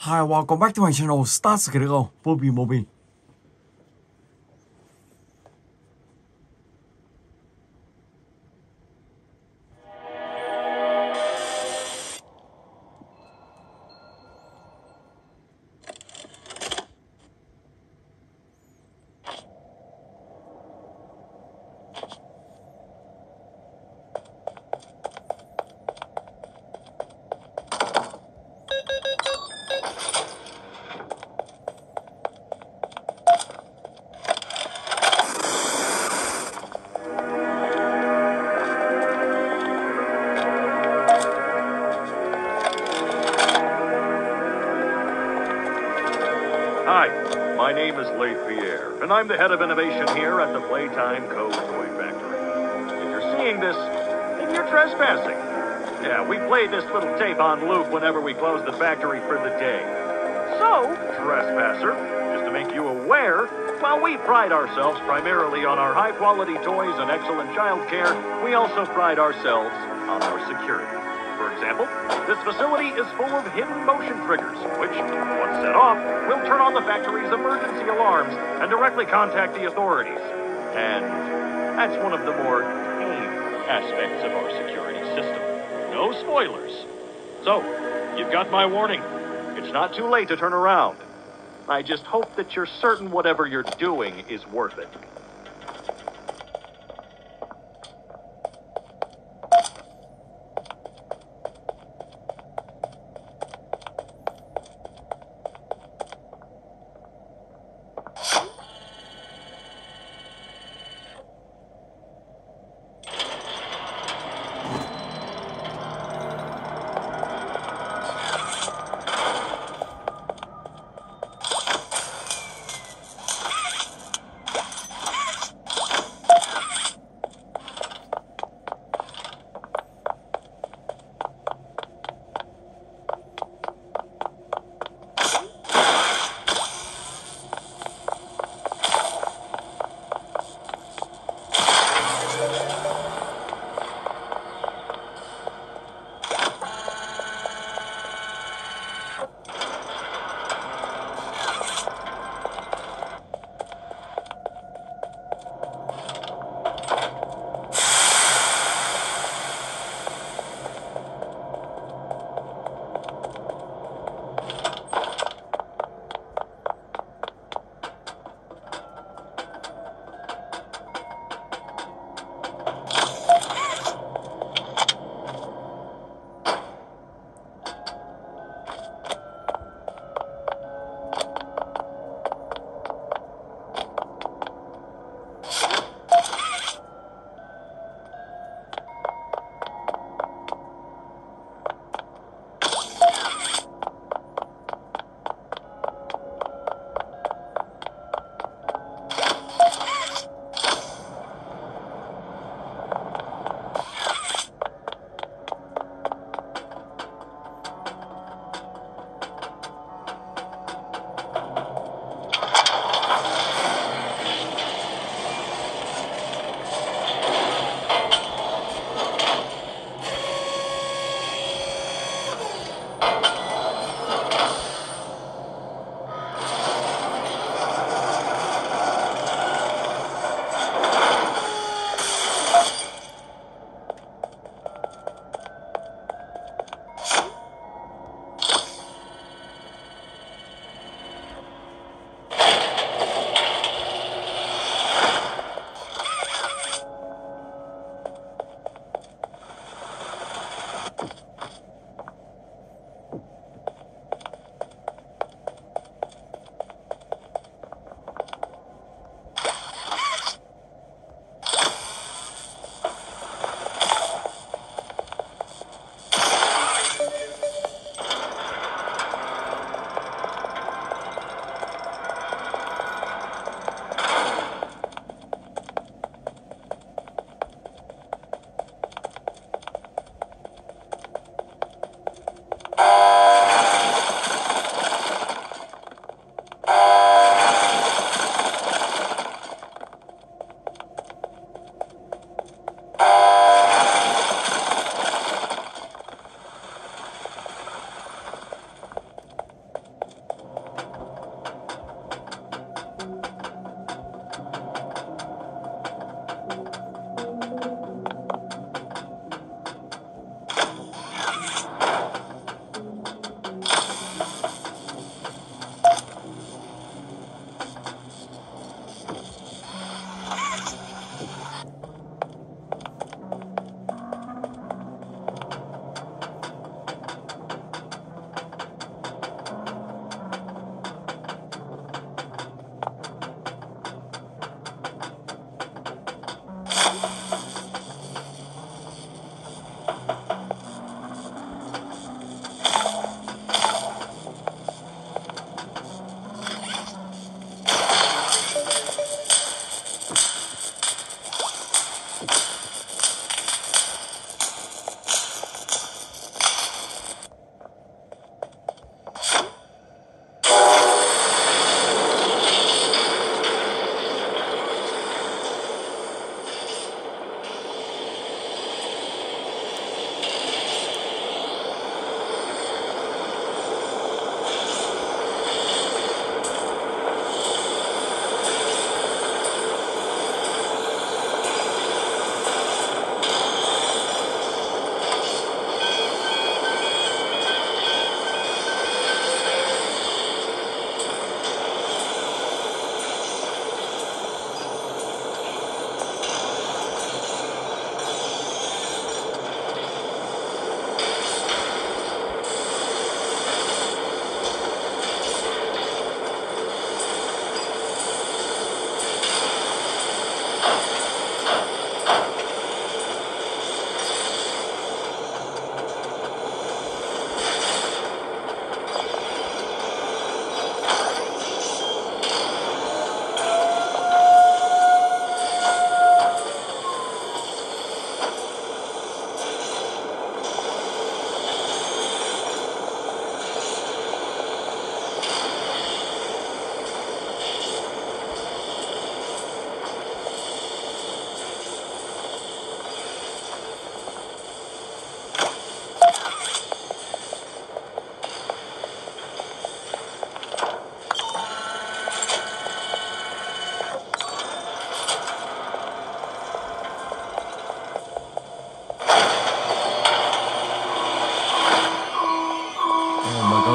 Hi, welcome back to my channel. Start Skedago, Poppy Mobile. And I'm the head of innovation here at the Playtime Co-Toy Factory. If you're seeing this, then you're trespassing. Yeah, we played this little tape on loop whenever we closed the factory for the day. So, trespasser, just to make you aware, while we pride ourselves primarily on our high-quality toys and excellent child care, we also pride ourselves on our security. For example, this facility is full of hidden motion triggers, which, once set off, will turn on the factory's emergency alarms and directly contact the authorities. And that's one of the more tame aspects of our security system. No spoilers. So, you've got my warning. It's not too late to turn around. I just hope that you're certain whatever you're doing is worth it.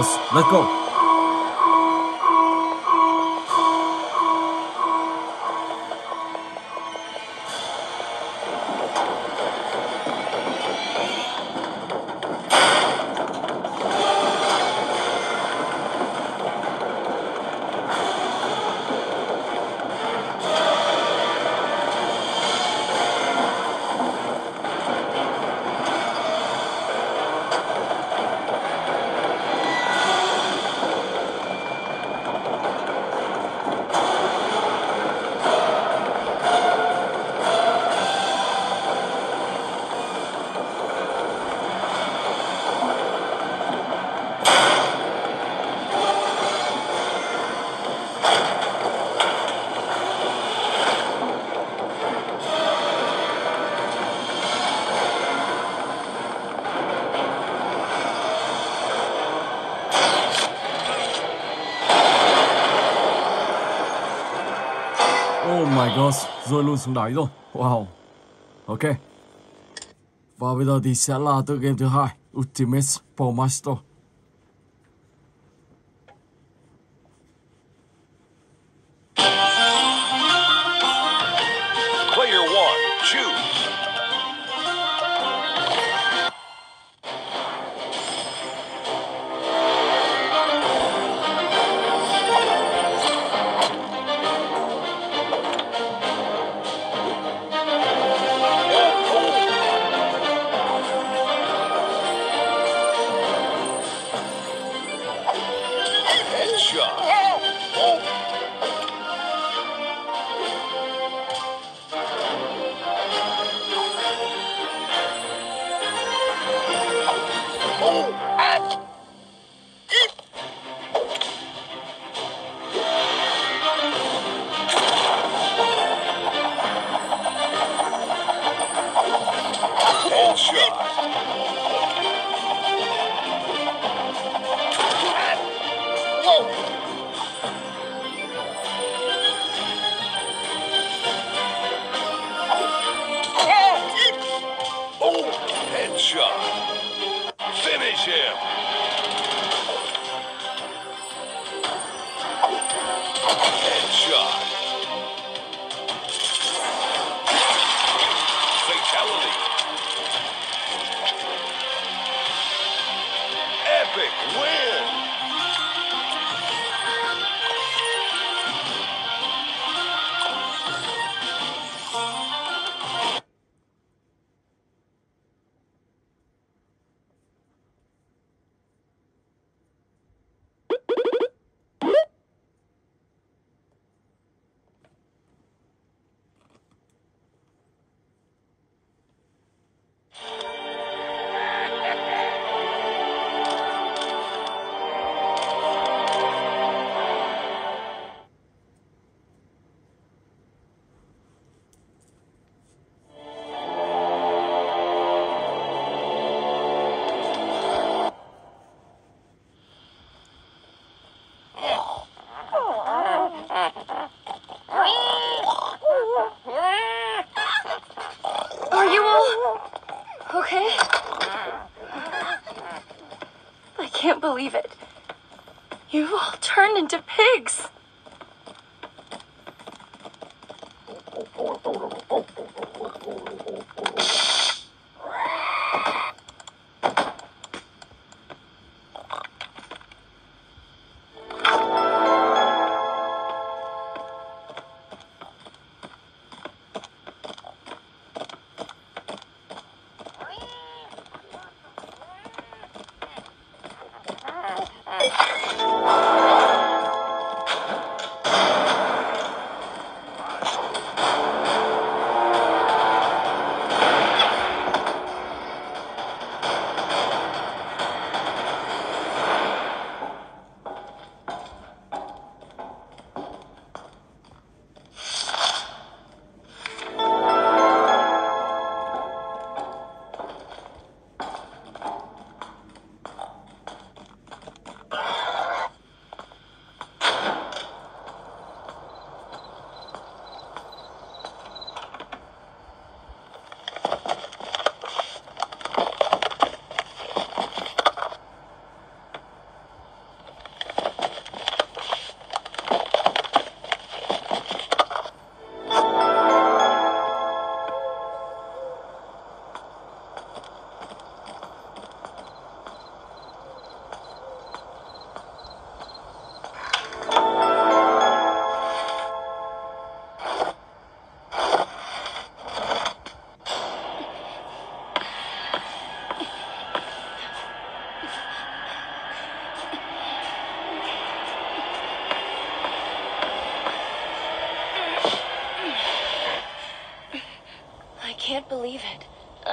house. Let's go. Oh my gosh, rơi luôn xuống đáy rồi. Wow. Ok. Và bây giờ thì sẽ là tựa game thứ hai, Ultimate Bowmasters. Believe it. You've all turned into pigs.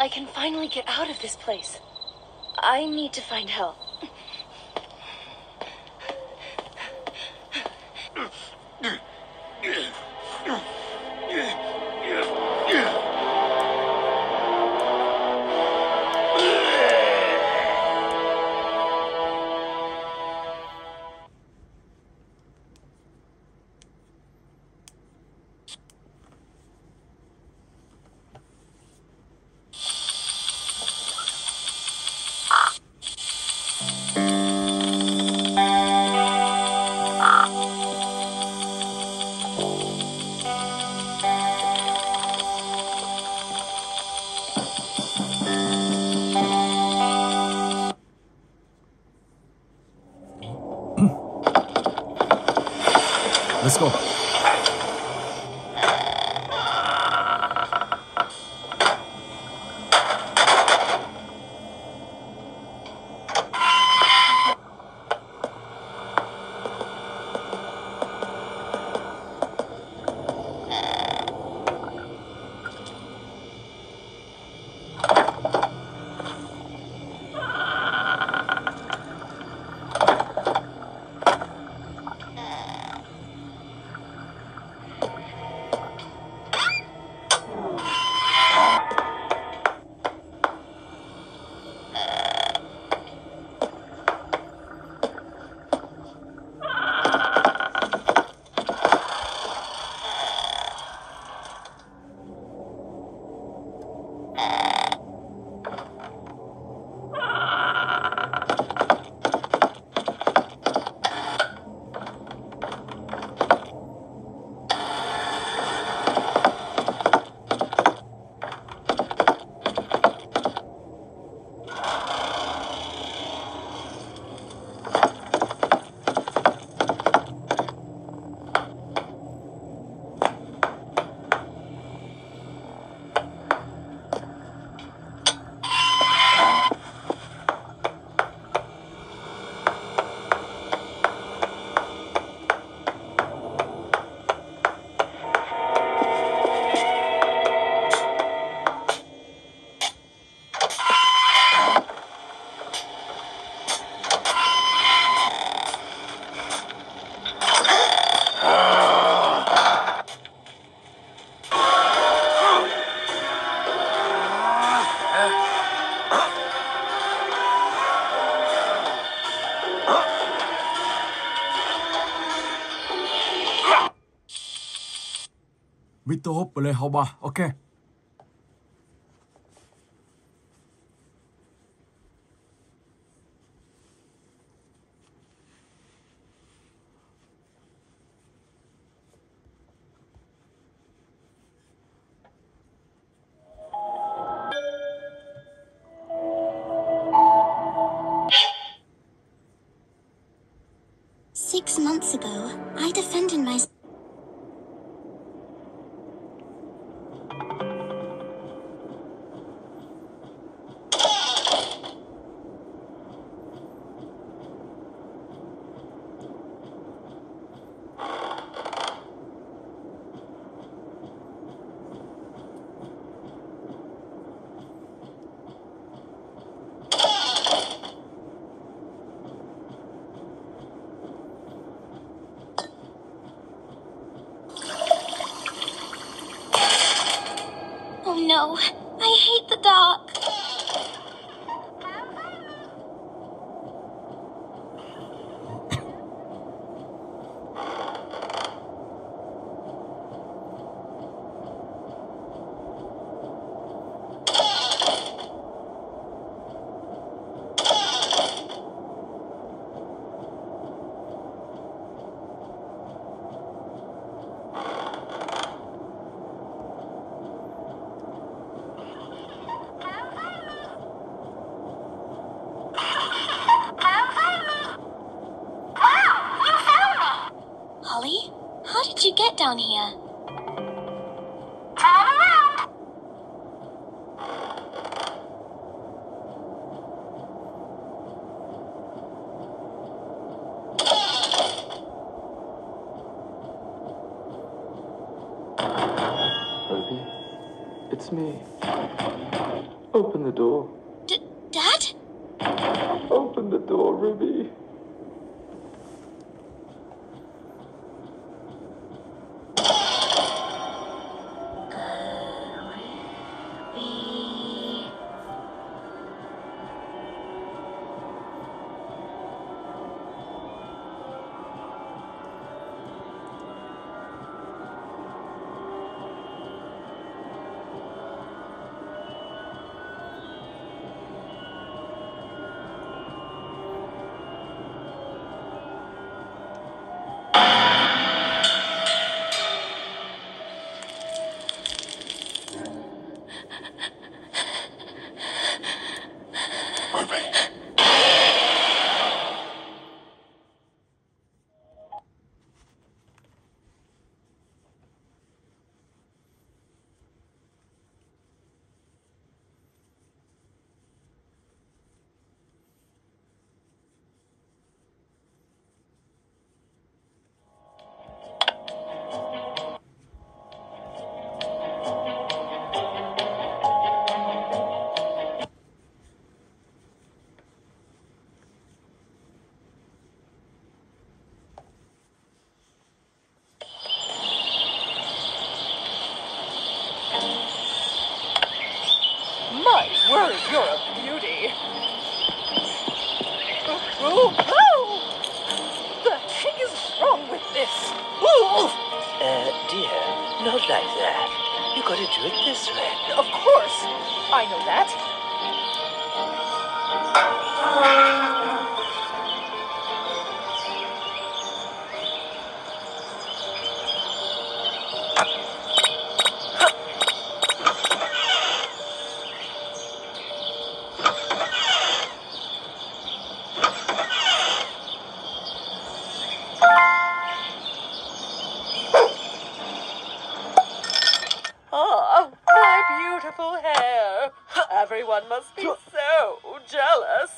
I can finally get out of this place. I need to find help. Let's go. Mito hop boleh hoba, okay. No, I hate the dark. Down here. Poppy, it's me. Open the door. Dad? Open the door, Ruby. You're a beauty. Ooh, ooh. The heck is wrong with this? Ooh. Dear, not like that. You gotta do it this way. Of course. I know that. Everyone must be so jealous.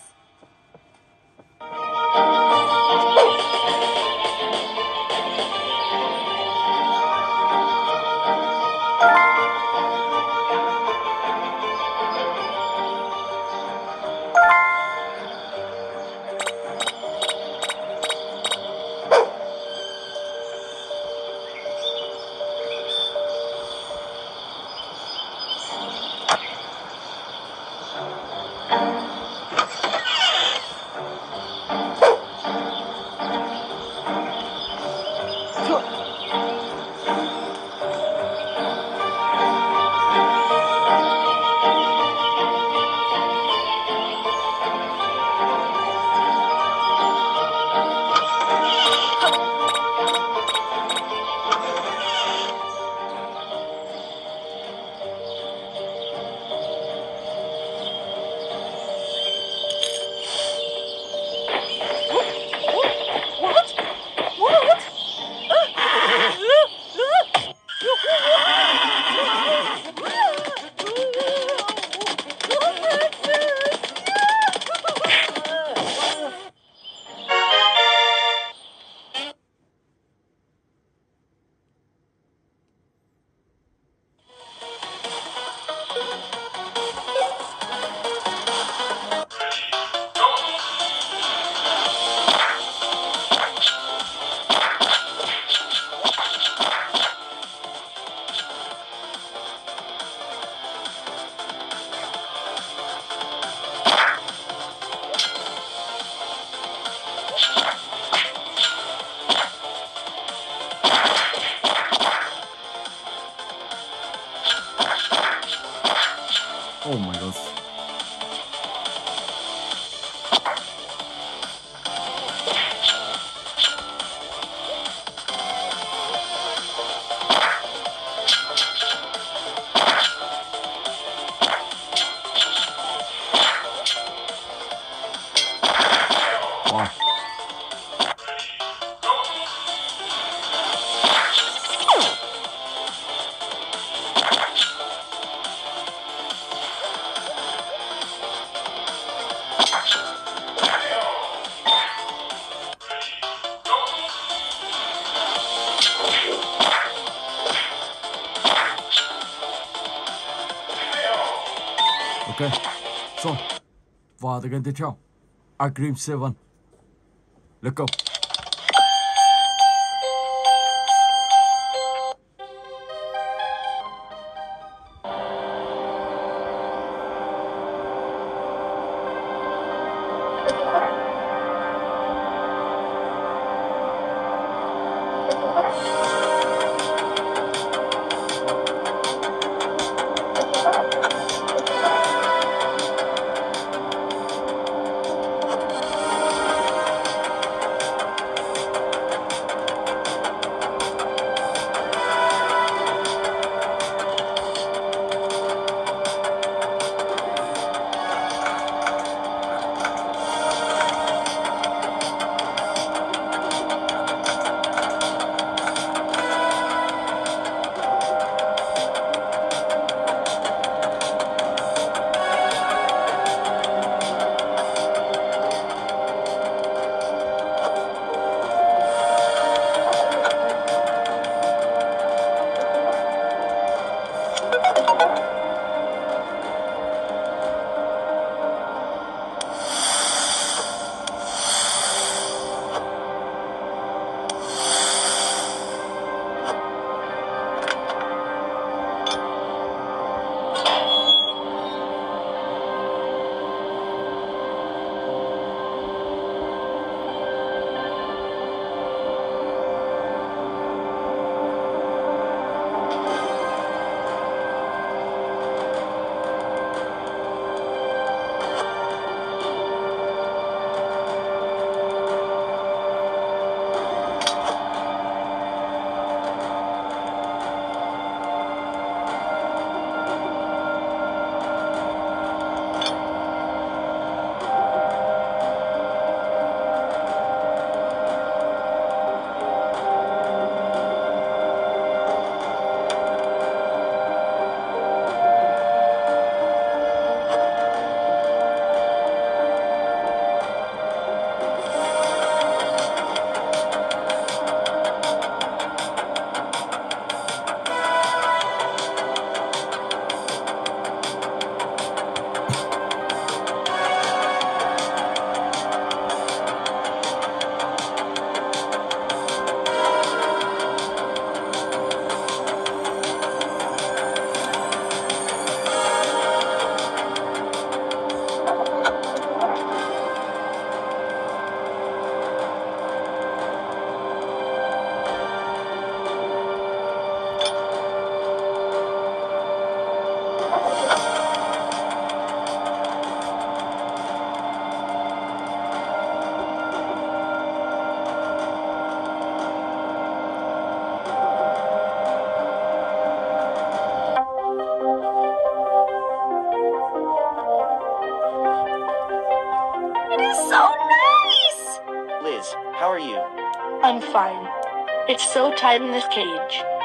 Oh my God. Okay, so vad är det jag? Ice Scream 7. Let's go. It's so tight in this cage.